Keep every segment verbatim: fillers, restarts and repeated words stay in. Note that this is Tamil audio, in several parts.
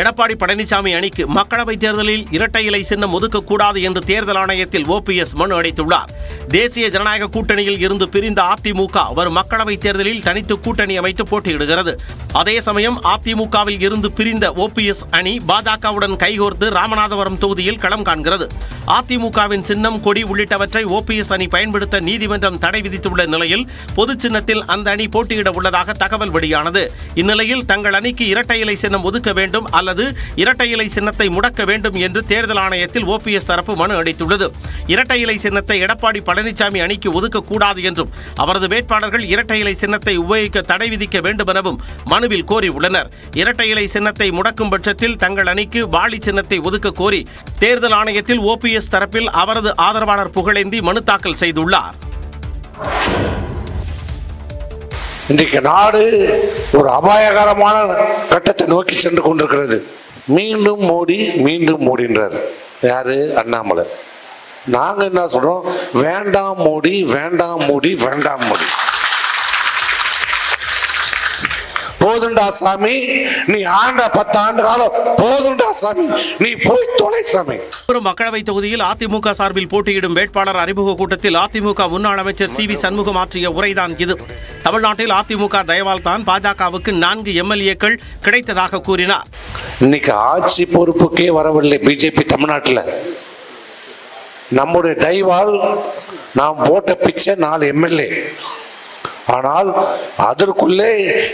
எடப்பாடி பழனிசாமி அணிக்கு மக்களவைத் தேர்தலில் இரட்டை இலை சின்னம் ஒதுக்கக்கூடாது என்று தேர்தல் ஆணையத்தில் ஓபிஎஸ் மனு அளித்துள்ளார். தேசிய ஜனநாயக கூட்டணியில் இருந்து பிரிந்த அதிமுக வரும் மக்களவைத் தேர்தலில் தனித்து கூட்டணி அமைத்து போட்டியிடுகிறது. அதே சமயம் அதிமுகவில் இருந்து பிரிந்த ஓபிஎஸ் அணி பாஜகவுடன் கைகோர்த்து ராமநாதபுரம் தொகுதியில் களம் காண்கிறது. அதிமுகவின் சின்னம், கொடி உள்ளிட்டவற்றை ஓபிஎஸ் அணி பயன்படுத்த நீதிமன்றம் தடை விதித்துள்ள நிலையில் பொது சின்னத்தில் அந்த அணி போட்டியிட உள்ளதாக தகவல் வெளியானது. இந்நிலையில் தங்கள் அணிக்கு இரட்டை இலை சின்னம் ஒதுக்க வேண்டும் அல்லது இரட்டை இலை சின்னத்தை முடக்க வேண்டும் என்று தேர்தல் ஆணையத்தில் ஓபிஎஸ் தரப்பு மனு அளித்துள்ளது. இரட்டை இலை சின்னத்தை எடப்பாடி பழனிசாமி அணிக்கு ஒதுக்கக்கூடாது என்றும் அவரது வேட்பாளர்கள் இரட்டை இலை சின்னத்தை உபயோகிக்க தடை விதிக்க வேண்டும் எனவும் மனுவில் கோரியுள்ளனர். இரட்டை இலை சின்னத்தை முடக்கும் பட்சத்தில் தங்கள் அணிக்கு வாளி சின்னத்தை ஒதுக்க கோரி தேர்தல் ஆணையத்தில் ஓபிஎஸ் தரப்பில் அவரது ஆதரவாளர் புகழேந்தி மனு தாக்கல் செய்துள்ளார். இன்றைக்கு நாடு ஒரு அபாயகரமான கட்டத்தை நோக்கி சென்று கொண்டிருக்கிறது. மீண்டும் மோடி மீண்டும் மோடின்றார் யாரு? அண்ணாமலை. நாங்க என்ன சொல்றோம்? வேண்டாம் மோடி, வேண்டாம் மோடி, வேண்டாம் மோடி. போதுண்டா சாமி, நீ ஆண்ட பத்து ஆண்டு காலம் போதுண்டா சாமி, நீ போய் தொலை சாமி. மக்களவைத் தொகுதியில் அதிமுக சார்பில் போட்டியிடும் வேட்பாளர் அறிமுக கூட்டத்தில் அதிமுக முன்னாள் அமைச்சர் சிவி சண்முகம் ஆற்றிய உரைதான் இது. தமிழ்நாட்டில் அதிமுக தயவால் தான் பாஜகவுக்கு நான்கு எம்எல்ஏக்கள் கிடைத்ததாக கூறினார். இன்னைக்கு ஆட்சி பொறுப்புக்கே வரவில்லை பிஜேபி தமிழ்நாட்டில். நம்முடைய தயவால் நாம் போட்ட பிச்சை நாலு எம்எல்ஏ. ஆனால் அதற்குள்ளே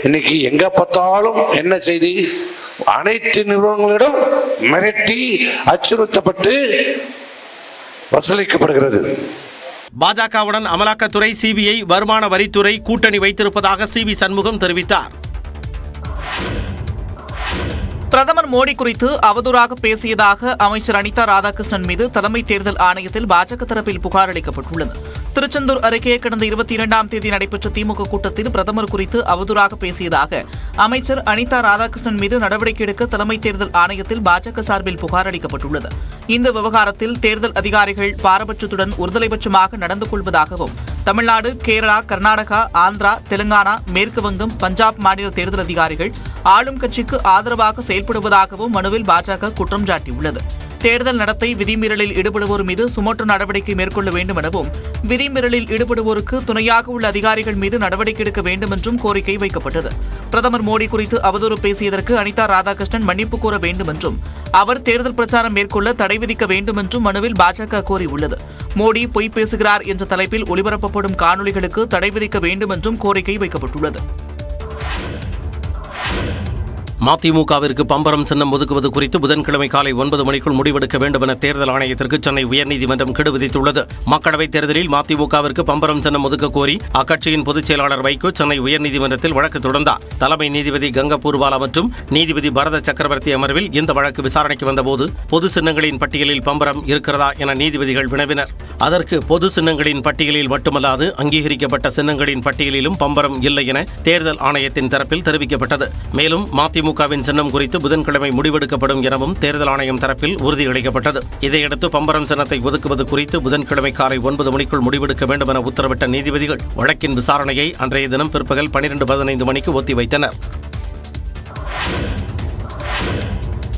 இன்னைக்கு எங்க பார்த்தாலும் என்ன செய்தி? அனைத்து நிறுவனங்களிடம் மிரட்டி அச்சுறுத்தப்பட்டு வசூலிக்கப்படுகிறது. பாஜகவுடன் அமலாக்கத்துறை, சிபிஐ, வருமான வரித்துறை கூட்டணி வைத்திருப்பதாக சிவி சண்முகம் தெரிவித்தார். பிரதமர் மோடி குறித்து அவதூறாக பேசியதாக அமைச்சர் அனிதா ராதாகிருஷ்ணன் மீது தலைமை தேர்தல் ஆணையத்தில் பாஜக தரப்பில் புகார் அளிக்கப்பட்டுள்ளது. திருச்செந்தூர் அருகே கடந்த இருபத்தி இரண்டாம் தேதி நடைபெற்ற திமுக கூட்டத்தில் பிரதமர் குறித்து அவதூறாக பேசியதாக அமைச்சர் அனிதா ராதாகிருஷ்ணன் மீது நடவடிக்கை எடுக்க தலைமை தேர்தல் ஆணையத்தில் பாஜக சார்பில் புகார் அளிக்கப்பட்டுள்ளது. இந்த விவகாரத்தில் தேர்தல் அதிகாரிகள் பாரபட்சத்துடன் ஒருதலைபட்சமாக நடந்து கொள்வதாகவும் தமிழ்நாடு, கேரளா, கர்நாடகா, ஆந்திரா, தெலுங்கானா, மேற்கு வங்கம், பஞ்சாப் மாநில தேர்தல் அதிகாரிகள் ஆளும் கட்சிக்கு ஆதரவாக செயல்படுவதாகவும் மனுவில் பாஜக குற்றம் சாட்டியுள்ளது. தேர்தல் நடத்தை விதிமீறலில் ஈடுபடுவோர் மீது சுமற்று நடவடிக்கை மேற்கொள்ள வேண்டும் எனவும், விதிமீறலில் ஈடுபடுவோருக்கு துணையாக உள்ள அதிகாரிகள் மீது நடவடிக்கை எடுக்க வேண்டும் என்றும் கோரிக்கை வைக்கப்பட்டது. பிரதமர் மோடி குறித்து அவதூறு பேசியதற்கு அனிதா ராதாகிருஷ்ணன் மன்னிப்பு கோர வேண்டும் என்றும், அவர் தேர்தல் பிரச்சாரம் மேற்கொள்ள தடை விதிக்க வேண்டும் என்றும் மனுவில் பாஜக கோரியுள்ளது. மோடி பொய் பேசுகிறார் என்ற தலைப்பில் ஒளிபரப்பப்படும் காணொலிகளுக்கு தடை விதிக்க வேண்டும் என்றும் கோரிக்கை வைக்கப்பட்டுள்ளது. மதிமுகவிற்கு பம்பரம் சின்னம் ஒதுக்குவது குறித்து புதன்கிழமை காலை ஒன்பது மணிக்குள் முடிவெடுக்க வேண்டும் என தேர்தல் ஆணையத்திற்கு சென்னை உயர்நீதிமன்றம் கெடு விதித்துள்ளது. மக்களவைத் தேர்தலில் மதிமுகவிற்கு பம்பரம் சின்னம் ஒதுக்க கோரி அக்கட்சியின் பொதுச் செயலாளர் வைகோ சென்னை உயர்நீதிமன்றத்தில் வழக்கு தொடர்ந்தார். தலைமை நீதிபதி கங்கபூர்வாலா மற்றும் நீதிபதி பரத சக்கரவர்த்தி அமர்வில் இந்த வழக்கு விசாரணைக்கு வந்தபோது பொது சின்னங்களின் பட்டியலில் பம்பரம் இருக்கிறதா என நீதிபதிகள் வினவினர். அதற்கு பொது சின்னங்களின் பட்டியலில் மட்டுமல்லாது அங்கீகரிக்கப்பட்ட சின்னங்களின் பட்டியலிலும் பம்பரம் இல்லை என தேர்தல் ஆணையத்தின் தரப்பில் தெரிவிக்கப்பட்டது. மேலும் மதிமுக திமுகவின் சின்னம் குறித்து புதன்கிழமை முடிவெடுக்கப்படும் எனவும் தேர்தல் ஆணையம் தரப்பில் உறுதியளிக்கப்பட்டது. இதையடுத்து பம்பரம் சின்னத்தை ஒதுக்குவது குறித்து புதன்கிழமை காலை ஒன்பது மணிக்குள் முடிவெடுக்க வேண்டும் என உத்தரவிட்ட நீதிபதிகள் வழக்கின் விசாரணையை அன்றைய தினம் பிற்பகல் பனிரெண்டு பதினைந்து மணிக்கு ஒத்திவைத்தனர்.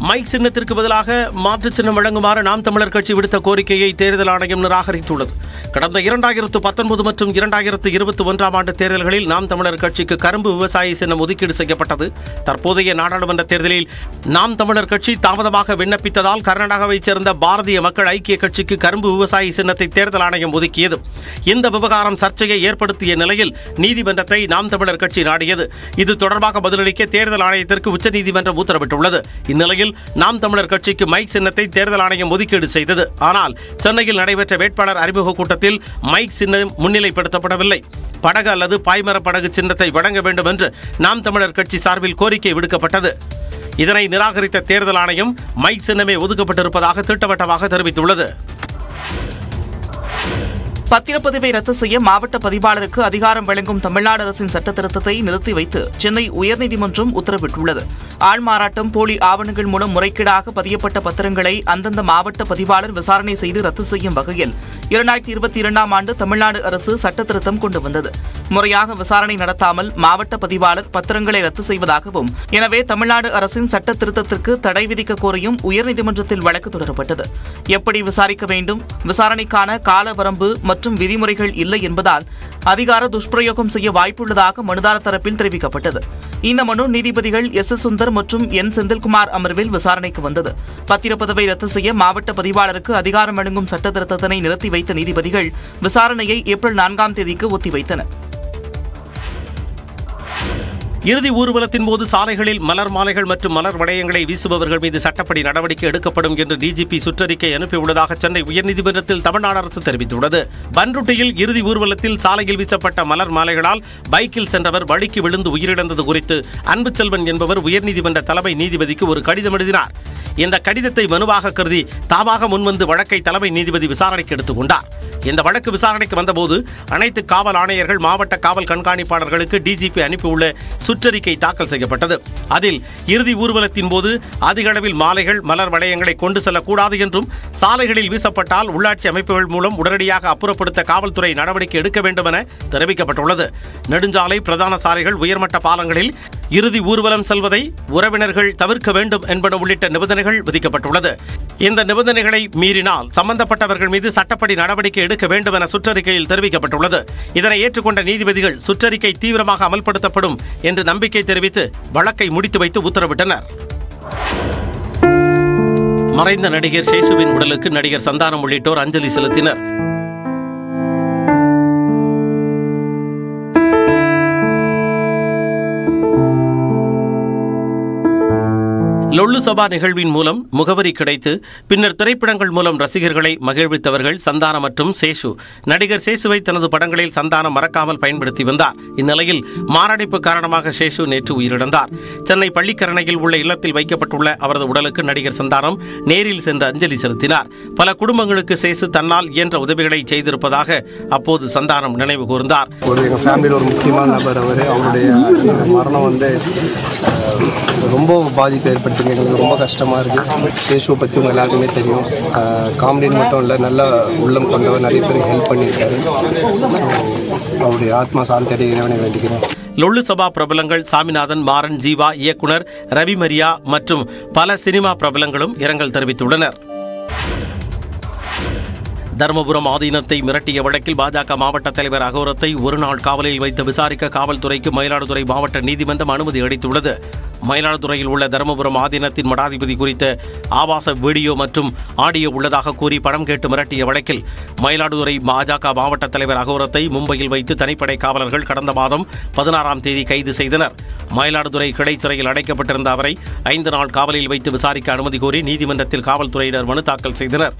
மைக் சின்னத்திற்கு பதிலாக மாற்று சின்னம் வழங்குமாறு நாம் தமிழர் கட்சி விடுத்த கோரிக்கையை தேர்தல் ஆணையம் நிராகரித்துள்ளது. கடந்த இரண்டாயிரத்து பத்தொன்பது மற்றும் இரண்டாயிரத்து இருபத்தி ஒன்றாம் ஆண்டு தேர்தல்களில் நாம் தமிழர் கட்சிக்கு கரும்பு விவசாயி சின்னம் ஒதுக்கீடு செய்யப்பட்டது. தற்போதைய நாடாளுமன்ற தேர்தலில் நாம் தமிழர் கட்சி தாமதமாக விண்ணப்பித்ததால் கர்நாடகாவைச் சேர்ந்த பாரதிய மக்கள் ஐக்கிய கட்சிக்கு கரும்பு விவசாயி சின்னத்தை தேர்தல் ஆணையம் ஒதுக்கியது. இந்த விவகாரம் சர்ச்சையை ஏற்படுத்திய நிலையில் நீதிமன்றத்தை நாம் தமிழர் கட்சி நாடியது. இது தொடர்பாக பதிலளிக்க தேர்தல் ஆணையத்திற்கு உச்சநீதிமன்றம் உத்தரவிட்டுள்ளது. இந்நிலையில் நாம் தமிழர் கட்சிக்கு மைக் சின்னத்தை தேர்தல் ஆணையம் ஒதுக்கீடு செய்தது. ஆனால் சென்னையில் நடைபெற்ற வேட்பாளர் அறிமுக கூட்டத்தில் மைக் சின்னம் முன்னிலைப்படுத்தப்படவில்லை. படகு அல்லது பாய்மர படகு சின்னத்தை வழங்க வேண்டும் என்று நாம் தமிழர் கட்சி சார்பில் கோரிக்கை விடுக்கப்பட்டது. இதனை நிராகரித்த தேர்தல் ஆணையம் மைக் சின்னமே ஒதுக்கப்பட்டிருப்பதாக திட்டவட்டமாக தெரிவித்துள்ளது. பத்திரப்பதிவை ரத்து செய்ய மாவட்ட பதிவாளருக்கு அதிகாரம் வழங்கும் தமிழ்நாடு அரசின் சட்டத்திருத்தத்தை நிறுத்தி வைத்து சென்னை உயர்நீதிமன்றம் உத்தரவிட்டுள்ளது. ஆள்மாறாட்டம், போலி ஆவணங்கள் மூலம் முறைகேடாக பதியப்பட்ட பத்திரங்களை அந்தந்த மாவட்ட பதிவாளர் விசாரணை செய்து ரத்து செய்யும் வகையில் இரண்டாயிரத்தி இருபத்தி இரண்டாம் ஆண்டு தமிழ்நாடு அரசு சட்டத்திருத்தம் கொண்டு வந்தது. முறையாக விசாரணை நடத்தாமல் மாவட்ட பதிவாளர் பத்திரங்களை ரத்து செய்வதாகவும், எனவே தமிழ்நாடு அரசின் சட்டத்திருத்தத்திற்கு தடை விதிக்க கோரியும் உயர்நீதிமன்றத்தில் வழக்கு தொடரப்பட்டது. எப்படி விசாரிக்க வேண்டும், விசாரணைக்கான காலவரம்பு மற்றும் விதிமுறைகள் இல்லை என்பதால் அதிகார துஷ்பிரயோகம் செய்ய வாய்ப்புள்ளதாக மனுதாரர் தரப்பில் தெரிவிக்கப்பட்டது. இந்த மனு நீதிபதிகள் எஸ் எஸ் சுந்தர் மற்றும் என் செந்தில்குமார் அமர்வில் விசாரணைக்கு வந்தது. பத்திரப்பதிவை ரத்து செய்ய மாவட்ட பதிவாளருக்கு அதிகாரம் வழங்கும் சட்டத்திருத்தத்தினை நிறுத்தி வைத்த நீதிபதிகள் விசாரணையை ஏப்ரல் நான்காம் தேதிக்கு ஒத்திவைத்தனர். இறுதி ஊர்வலத்தின் போது சாலைகளில் மலர் மாலைகள் மற்றும் மலர் வளையங்களை வீசுபவர்கள் மீது சட்டப்படி நடவடிக்கை எடுக்கப்படும் என்று டிஜிபி சுற்றறிக்கை அனுப்பியுள்ளதாக சென்னை உயர்நீதிமன்றத்தில் தமிழ்நாடு அரசு தெரிவித்துள்ளது. பன்ருட்டியில் இறுதி ஊர்வலத்தில் சாலையில் வீசப்பட்ட மலர் மாலைகளால் பைக்கில் சென்றவர் வழிக்கு விழுந்து உயிரிழந்தது குறித்து அனு செல்வன் என்பவர் உயர்நீதிமன்ற தலைமை நீதிபதிக்கு ஒரு கடிதம் எழுதினார். இந்த கடிதத்தை மனுவாக கருதி தாமாக முன்வந்து வழக்கை தலைமை நீதிபதி விசாரணைக்கு எடுத்துக் கொண்டார். இந்த வழக்கு விசாரணைக்கு வந்தபோது அனைத்து காவல் ஆணையர்கள், மாவட்ட காவல் கண்காணிப்பாளர்களுக்கு டிஜிபி அனுப்பியுள்ள சுற்றறிக்கை தாக்கல் செய்யப்பட்டது. அதில் இறுதி ஊர்வலத்தின் போது அதிக அளவில் மாலைகள், மலர் வளையங்களை கொண்டு செல்லக்கூடாது என்றும், சாலைகளில் வீசப்பட்டால் உள்ளாட்சி அமைப்புகள் மூலம் உடனடியாக அப்புறப்படுத்த காவல்துறை நடவடிக்கை எடுக்க வேண்டும் என தெரிவிக்கப்பட்டுள்ளது. நெடுஞ்சாலை, பிரதான சாலைகள், உயர்மட்ட பாலங்களில் இறுதி ஊர்வலம் செல்வதை உறவினர்கள் தவிர்க்க வேண்டும் என்பன உள்ளிட்ட நிபந்தனைகள் விதிக்கப்பட்டுள்ளது. இந்த நிபந்தனைகளை மீறினால் சம்பந்தப்பட்டவர்கள் மீது சட்டப்படி நடவடிக்கை எடுக்க வேண்டும் என சுற்றறிக்கையில் தெரிவிக்கப்பட்டுள்ளது. இதனை ஏற்றுக்கொண்ட நீதிபதிகள் சுற்றறிக்கை தீவிரமாக அமல்படுத்தப்படும் என்று நம்பிக்கை தெரிவித்து வழக்கை முடித்து வைத்து உத்தரவிட்டனர். மறைந்த நடிகர் சேஷுவின் உடலுக்கு நடிகர் சந்தானம் உள்ளிட்டோர் அஞ்சலி செலுத்தினர். லொள்ளு சபா நிகழ்வின் மூலம் முகவரி கிடைத்து பின்னர் திரைப்படங்கள் மூலம் ரசிகர்களை மகிழ்வித்தவர்கள் சந்தானம் மற்றும் சேஷு. நடிகர் சேஷுவை தனது படங்களில் சந்தானம் மறக்காமல் பயன்படுத்தி வந்தார். இந்நிலையில் மாரடைப்பு காரணமாக சேஷு நேற்று உயிரிழந்தார். சென்னை பள்ளிக்கரணையில் உள்ள இல்லத்தில் வைக்கப்பட்டுள்ள அவரது உடலுக்கு நடிகர் சந்தானம் நேரில் சென்று அஞ்சலி செலுத்தினார். பல குடும்பங்களுக்கு சேஷு தன்னால் இயன்ற உதவிகளை செய்திருப்பதாக அப்போது சந்தானம் நினைவு கூர்ந்தார். ரொம்ப பாதிப்பு ஏற்படுத்துங்க, எங்களுக்கு ரொம்ப கஷ்டமாக இருக்குது. சேஷுவை பற்றி உங்கள் எல்லாருக்குமே தெரியும். காமெடின்னு மட்டும் இல்லை, நல்லா உள்ளம் கொண்டவர், நிறைய பேருக்கு ஹெல்ப் பண்ணியிருக்காரு. அவருடைய ஆத்மா சாந்தி அடைகிறவனை வேண்டிக்கிறேன். லொள்ளு சபா பிரபலங்கள் சாமிநாதன், மாறன், ஜீவா, இயக்குனர் ரவிமரியா மற்றும் பல சினிமா பிரபலங்களும் இரங்கல் தெரிவித்துள்ளனர். தர்மபுரம் ஆதீனத்தை மிரட்டிய வழக்கில் பாஜக மாவட்ட தலைவர் அகோரத்தை ஒருநாள் காவலில் வைத்து விசாரிக்க காவல்துறைக்கு மயிலாடுதுறை மாவட்ட நீதிமன்றம் அனுமதி அளித்துள்ளது. மயிலாடுதுறையில் உள்ள தர்மபுரம் ஆதீனத்தின் மடாதிபதி குறித்த ஆபாச வீடியோ மற்றும் ஆடியோ உள்ளதாக கூறி பணம் கேட்டு மிரட்டிய வழக்கில் மயிலாடுதுறை பாஜக மாவட்ட தலைவர் அகோரத்தை மும்பையில் வைத்து தனிப்படை காவலர்கள் கடந்த மாதம் பதினாறாம் தேதி கைது செய்தனர். மயிலாடுதுறை கிளை சிறையில் அடைக்கப்பட்டிருந்த அவரை ஐந்து நாள் காவலில் வைத்து விசாரிக்க அனுமதி கோரி நீதிமன்றத்தில் காவல்துறையினர் மனு தாக்கல் செய்தனர்.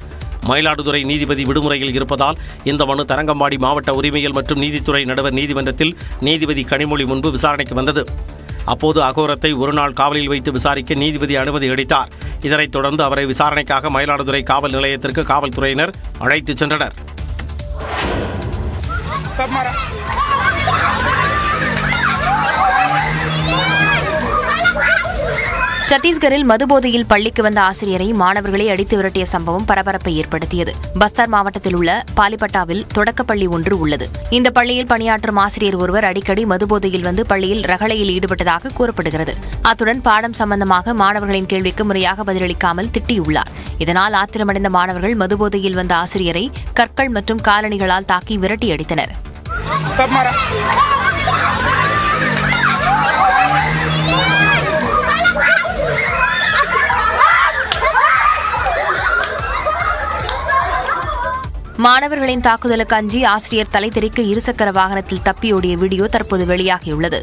மயிலாடுதுறை நீதிபதி விடுமுறையில் இருப்பதால் இந்த மனு தரங்கம்பாடி மாவட்ட உரிமைகள் மற்றும் நீதித்துறை நடுவர் நீதிமன்றத்தில் நீதிபதி கனிமொழி முன்பு விசாரணைக்கு வந்தது. அப்போது அகோரத்தை ஒருநாள் காவலில் வைத்து விசாரிக்க நீதிபதி அனுமதி அளித்தார். இதனைத் தொடர்ந்து அவரை விசாரணைக்காக மயிலாடுதுறை காவல் நிலையத்திற்கு காவல்துறையினர் அழைத்துச் சென்றனர். சத்தீஸ்கரில் மதுபோதையில் பள்ளிக்கு வந்த ஆசிரியரை மாணவர்களை அடித்து விரட்டிய சம்பவம் பரபரப்பை ஏற்படுத்தியது. பஸ்தார் மாவட்டத்தில் உள்ள பாலிபட்டாவில் தொடக்கப்பள்ளி ஒன்று உள்ளது. இந்த பள்ளியில் பணியாற்றும் ஆசிரியர் ஒருவர் அடிக்கடி மதுபோதையில் வந்து பள்ளியில் ரகளையில் ஈடுபட்டதாக கூறப்படுகிறது. அத்துடன் பாடம் சம்பந்தமாக மாணவர்களின் கேள்விக்கு முறையாக பதிலளிக்காமல் திட்டியுள்ளார். இதனால் ஆத்திரமடைந்த மாணவர்கள் மதுபோதையில் வந்த ஆசிரியரை கற்கள் மற்றும் காலணிகளால் தாக்கி விரட்டி அடித்தனர். மாணவர்களின் தாக்குதலுக்கு அஞ்சி ஆசிரியர் தலை தெறிக்க இருசக்கர வாகனத்தில் தப்பியோடிய வீடியோ தற்போது வெளியாகியுள்ளது.